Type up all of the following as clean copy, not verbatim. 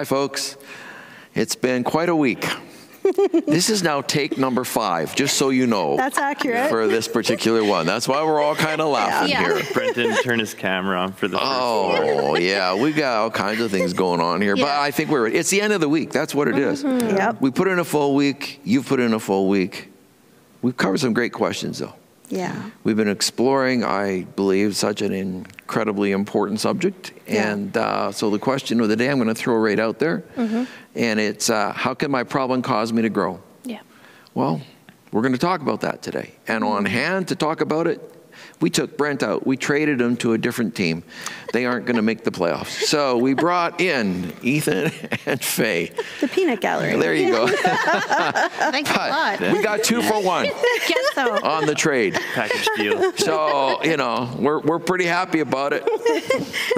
Hi, folks. It's been quite a week. This is now take number 5, just so you know. That's accurate. For this particular one. That's why we're all kind of laughing here. Brenton, turn his camera on for the first one. Yeah, we've got all kinds of things going on here. Yeah. But I think it's the end of the week. That's what it is. Yep. We put in a full week. You've put in a full week. We've covered some great questions, though. Yeah. We've been exploring, I believe, such an incredibly important subject. Yeah. And so the question of the day I'm going to throw right out there. Mm-hmm. And it's, how can my problem cause me to grow? Yeah. Well, we're going to talk about that today. And on hand to talk about it, we took Brent out. We traded him to a different team. They aren't going to make the playoffs. So we brought in Ethan and Faye. The peanut gallery. There you go. Thanks a lot. We got 2 for 1 on the trade. Package deal. So, you know, we're pretty happy about it.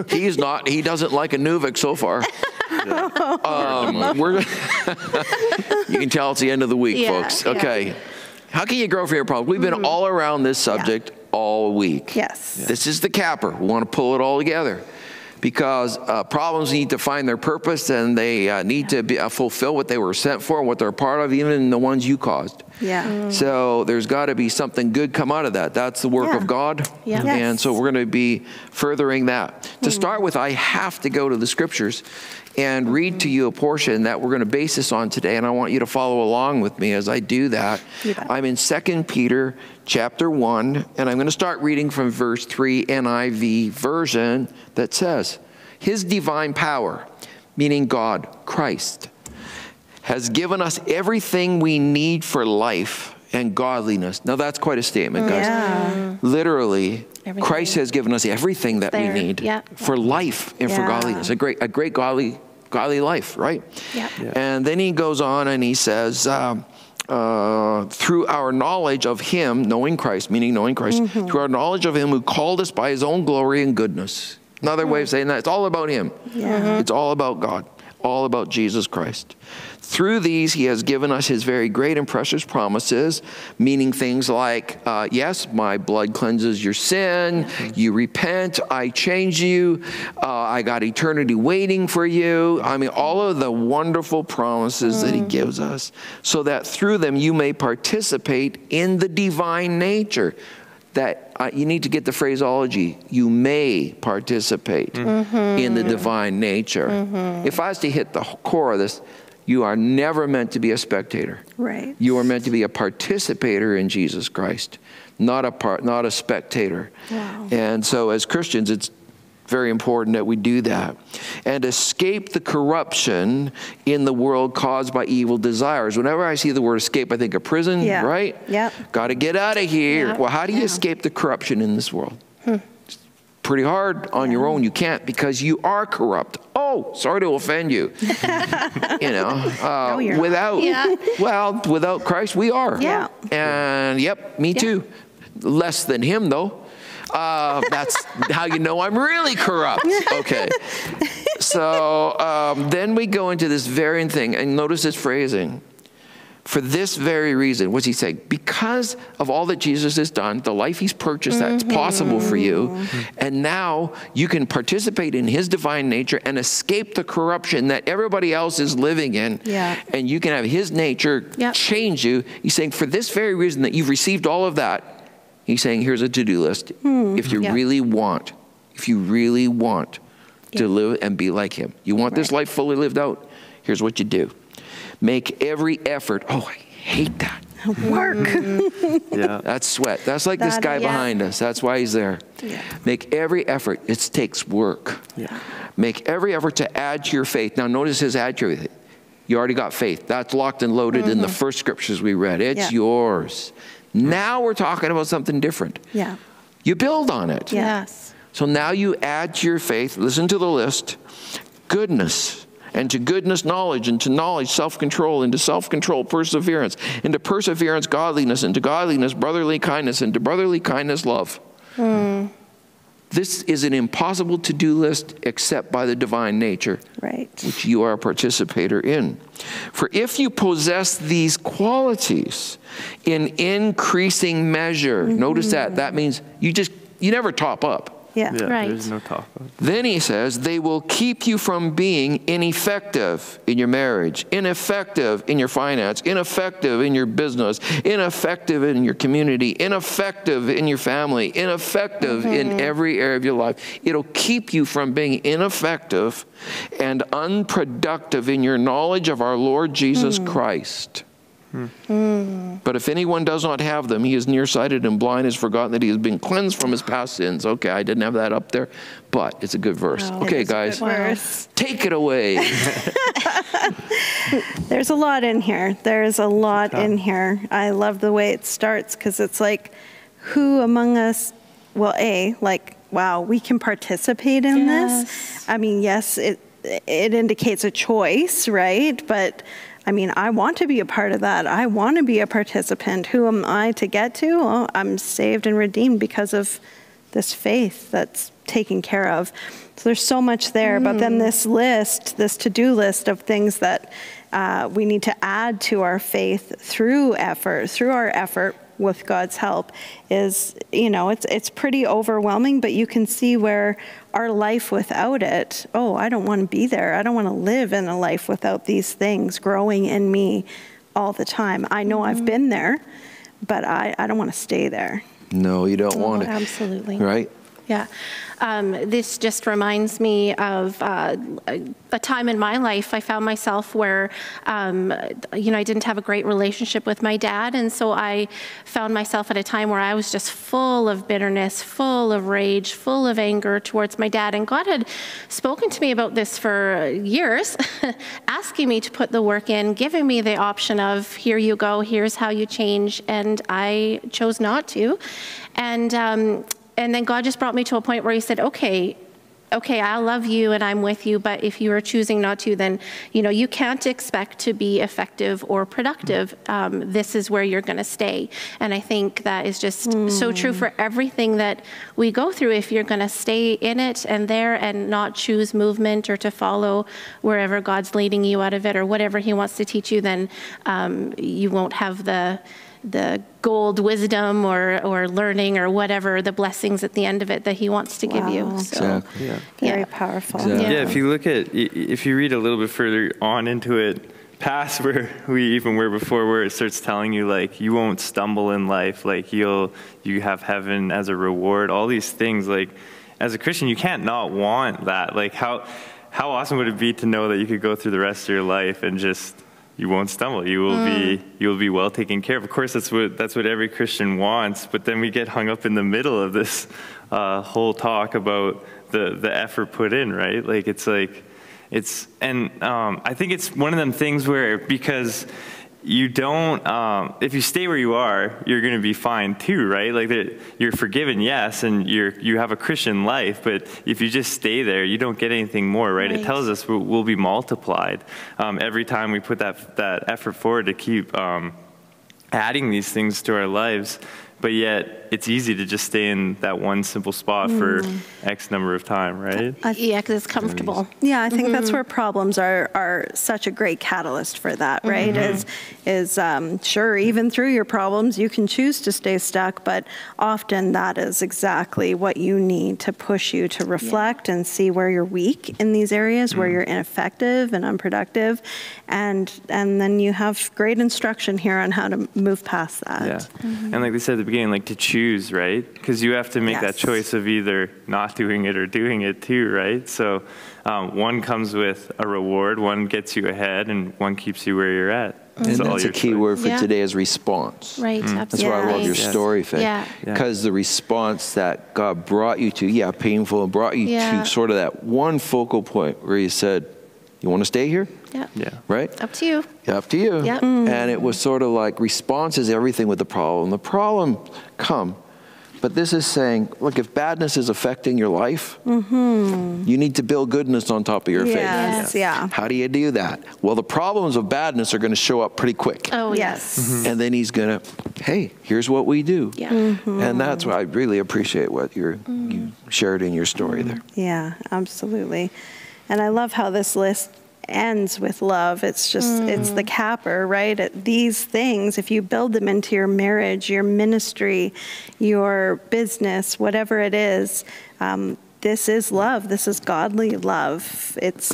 He's not. He doesn't like Inuvik so far. Yeah. You can tell it's the end of the week, folks. Okay. Yeah. How can you grow from your problem? We've been all around this subject all week. Yes. This is the capper. We want to pull it all together because problems need to find their purpose, and they need to be, fulfill what they were sent for, what they're part of, even the ones you caused. Yeah. So there's got to be something good come out of that. That's the work of God. Yeah. Yes. And so we're going to be furthering that. To start with, I have to go to the scriptures and read to you a portion that we're going to base this on today, and I want you to follow along with me as I do that. I'm in 2 Peter chapter 1, and I'm going to start reading from verse 3 NIV version that says, His divine power, meaning God, Christ, has given us everything we need for life and godliness. Now that's quite a statement, guys. Yeah. Literally, everything. Christ has given us everything that we need for life and for godliness. A great godly life, right? Yeah. Yeah. And then he goes on and he says, through our knowledge of him, knowing Christ, meaning knowing Christ, through our knowledge of him who called us by his own glory and goodness. Another way of saying that, it's all about him. Yeah. It's all about God, all about Jesus Christ. Through these, he has given us his very great and precious promises, meaning things like, yes, my blood cleanses your sin, you repent, I change you, I got eternity waiting for you. I mean, all of the wonderful promises that he gives us, so that through them you may participate in the divine nature. That you need to get the phraseology, you may participate in the divine nature. If I was to hit the core of this, you are never meant to be a spectator. Right. You are meant to be a participator in Jesus Christ, not a spectator. Wow. And so as Christians, it's very important that we do that. And escape the corruption in the world caused by evil desires. Whenever I see the word escape, I think of prison, right? Yeah. Got to get out of here. Yeah. Well, how do you escape the corruption in this world? Pretty hard on your own. You can't, because you are corrupt. Oh, sorry to offend you. You know, no, without without Christ, we are. Yeah. And me too. Less than him though. That's how you know I'm really corrupt. Okay. So then we go into this varying thing, and notice this phrasing. For this very reason, what's he saying? Because of all that Jesus has done, the life he's purchased, that's possible for you. And now you can participate in his divine nature and escape the corruption that everybody else is living in. Yeah. And you can have his nature change you. He's saying, for this very reason that you've received all of that, he's saying, here's a to-do list. If you really want, to live and be like him, you want this life fully lived out, here's what you do. Make every effort. Oh, I hate that. Work. That's sweat. That's like this guy behind us. That's why he's there. Make every effort. It takes work. Make every effort to add to your faith. Now notice his add to your faith. You already got faith. That's locked and loaded in the first scriptures we read. It's yours. Now we're talking about something different. Yeah. You build on it. Yes. So now you add to your faith, listen to the list, goodness. And to goodness, knowledge, and to knowledge, self-control, and to self-control, perseverance, and to perseverance, godliness, and to godliness, brotherly kindness, and to brotherly kindness, love. This is an impossible to-do list except by the divine nature, which you are a participator in. For if you possess these qualities in increasing measure, notice that means you never top up. Yeah, yeah, right. There's no talk about it. Then he says, they will keep you from being ineffective in your marriage, ineffective in your finance, ineffective in your business, ineffective in your community, ineffective in your family, ineffective in every area of your life. It'll keep you from being ineffective and unproductive in your knowledge of our Lord Jesus Christ. But if anyone does not have them, he is nearsighted and blind, has forgotten that he has been cleansed from his past sins. Okay, I didn't have that up there, but it's a good verse. Oh, okay, guys, take it away. There's a lot in here. There's a lot in here. I love the way it starts because it's like, who among us, well, A, like, wow, we can participate in this. I mean, yes, it indicates a choice, right? But I mean, I want to be a part of that. I want to be a participant. Who am I to get to? Oh, I'm saved and redeemed because of this faith that's taken care of. So there's so much there, but then this list, this to-do list of things that we need to add to our faith through effort, through our effort with God's help is, you know, it's pretty overwhelming, but you can see where our life without it, oh, I don't want to be there. I don't want to live in a life without these things growing in me all the time. I know I've been there, but I don't want to stay there. No, you don't want it. Absolutely. Right? Yeah. This just reminds me of a time in my life I found myself where, you know, I didn't have a great relationship with my dad. And so I found myself at a time where I was just full of bitterness, full of rage, full of anger towards my dad. And God had spoken to me about this for years, asking me to put the work in, giving me the option of, here you go, here's how you change. And I chose not to. And then God just brought me to a point where he said, okay, I love you and I'm with you, but if you are choosing not to, then, you know, you can't expect to be effective or productive. This is where you're going to stay. And I think that is just so true for everything that we go through. If you're going to stay in it and there and not choose movement or to follow wherever God's leading you out of it or whatever he wants to teach you, then you won't have the gold wisdom or learning or whatever the blessings at the end of it that he wants to give you. So exactly. Very powerful. Exactly. Yeah. If you look at, if you read a little bit further on into it, past where we even were before, where it starts telling you like, you won't stumble in life. Like you have heaven as a reward, all these things. Like as a Christian, you can't not want that. Like how awesome would it be to know that you could go through the rest of your life and just, you won't stumble. You will be, you'll be well taken care of. Of course, that's what every Christian wants. But then we get hung up in the middle of this whole talk about the effort put in, right? Like I think it's one of them things where because you don't, if you stay where you are, you're going to be fine too, right? Like you're forgiven, yes, and you have a Christian life, but if you just stay there, you don't get anything more, right? It tells us we'll be multiplied every time we put that effort forward to keep adding these things to our lives. But yet, it's easy to just stay in that one simple spot for X number of time, right? Yeah, because it's comfortable. Yeah, I think that's where problems are such a great catalyst for that, right? Sure, even through your problems, you can choose to stay stuck, but often that is exactly what you need to push you to reflect and see where you're weak in these areas, where you're ineffective and unproductive, and then you have great instruction here on how to move past that. Yeah, and like we said at the beginning, like to choose, right? Because you have to make that choice of either not doing it or doing it too, right? So one comes with a reward, one gets you ahead, and one keeps you where you're at. And that's a key word for today is response. Right. That's why I love your story, Faith. Because the response that God brought you to, painful, brought you to sort of that one focal point where you said, you want to stay here? Right? Up to you. Up to you. And it was sort of like response is everything with the problem. The problem come, but this is saying, look, if badness is affecting your life, you need to build goodness on top of your faith. How do you do that? Well, the problems of badness are going to show up pretty quick. And then he's going to, hey, here's what we do. And that's why I really appreciate what you shared in your story there. Yeah, absolutely. And I love how this list ends with love. It's just, it's the capper, right? These things, if you build them into your marriage, your ministry, your business, whatever it is, this is love. This is godly love. It's,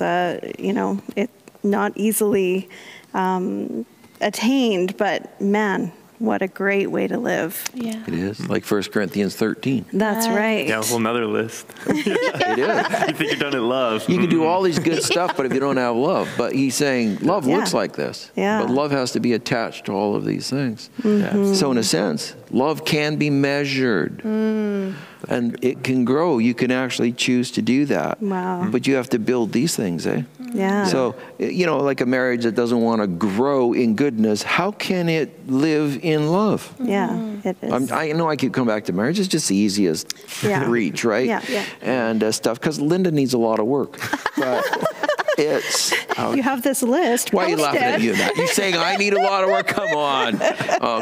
you know, it's not easily attained, but man, what a great way to live. Yeah. It is, like 1 Corinthians 13. That's right. Yeah, a whole nother list. It is. You think you're done in love. You can do all these good stuff, but if you don't have love, but he's saying love looks like this, but love has to be attached to all of these things. So in a sense, love can be measured and it can grow. You can actually choose to do that. Wow. But you have to build these things, eh? Yeah. So, you know, like a marriage that doesn't want to grow in goodness, how can it live in love? Yeah, it is. I know I keep coming back to marriage. It's just the easiest reach, right? Yeah, yeah. And stuff, because Linda needs a lot of work. But it's... you have this list. Why are you laughing at you? You're saying, I need a lot of work? Come on.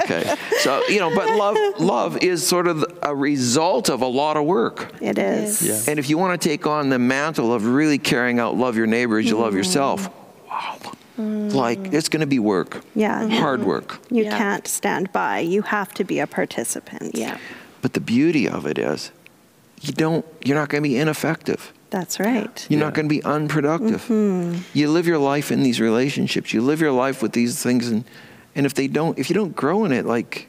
Okay. So, you know, but love is sort of a result of a lot of work. It is. Yeah. And if you want to take on the mantle of really carrying out love your neighbor as you love yourself, wow. Like, it's going to be work. Yeah. Hard work. You can't stand by. You have to be a participant. Yeah. But the beauty of it is, you're not going to be ineffective. That's right. You're not going to be unproductive. You live your life in these relationships. You live your life with these things. And if you don't grow in it, like,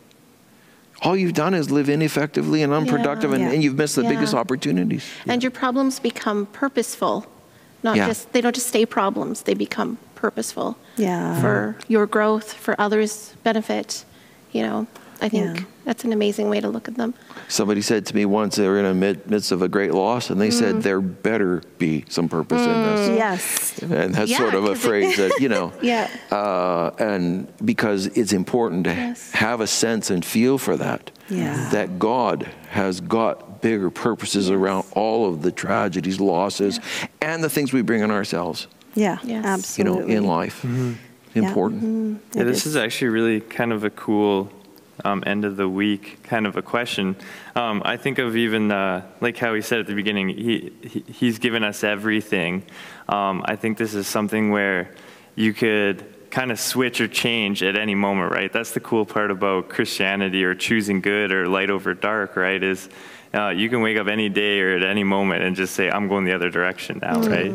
all you've done is live ineffectively and unproductive, and you've missed the biggest opportunities. And your problems become purposeful. Not just, they don't just stay problems. They become purposeful for your growth, for others' benefit, you know. I think that's an amazing way to look at them. Somebody said to me once, they were in the midst of a great loss, and they said, there better be some purpose in this. Yes. And that's sort of a phrase that, you know, and because it's important to have a sense and feel for that, that God has got bigger purposes around all of the tragedies, losses, and the things we bring on ourselves. Yeah, absolutely. You know, in life. Important. Yeah, this is actually really kind of a cool... end of the week kind of a question. I think of even like how he said at the beginning, he's given us everything. I think this is something where you could kind of switch or change at any moment, right? That's the cool part about Christianity or choosing good or light over dark, right? Is you can wake up any day or at any moment and just say, I'm going the other direction now, right?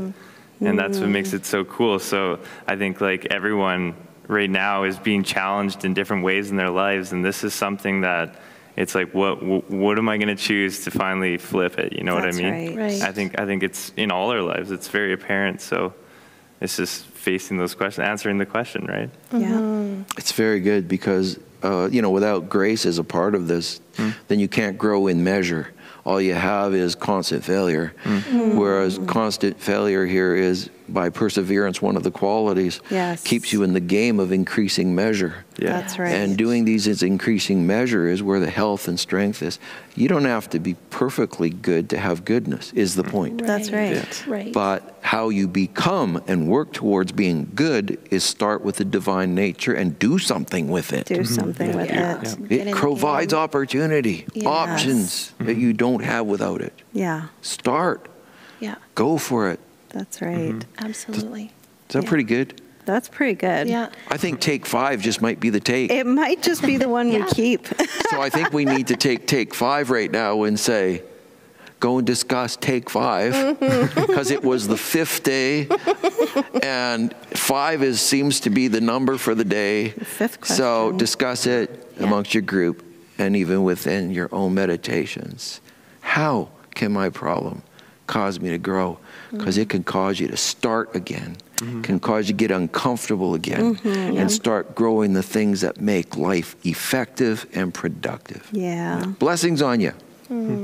And that's what makes it so cool. So I think like everyone right now is being challenged in different ways in their lives, and this is something that it's like, what am I going to choose to finally flip it? You know That's what I mean? Right. I think it's in all our lives. It's very apparent. So it's just facing those questions, answering the question, right? Yeah, it's very good because you know, without grace as a part of this, then you can't grow in measure. All you have is constant failure, whereas constant failure here is, by perseverance, one of the qualities, keeps you in the game of increasing measure. Yeah. That's right. And doing these as increasing measure is where the health and strength is. You don't have to be perfectly good to have goodness, is the point. Right. That's right. Yeah. Right. But how you become and work towards being good is start with the divine nature and do something with it. Do something with it. Yeah. It provides opportunity, options that you don't have without it. Yeah. Start. Yeah. Go for it. That's right. Absolutely. Is that pretty good? That's pretty good. Yeah. I think take five just might be the take. It might just be the one we keep. So I think we need to take five right now and say, go and discuss take five, because it was the fifth day, and five seems to be the number for the day. The fifth question. So discuss it amongst your group and even within your own meditations. How can my problem cause me to grow? Because it can cause you to start again, can cause you to get uncomfortable again, and start growing the things that make life effective and productive. Yeah. Blessings on you.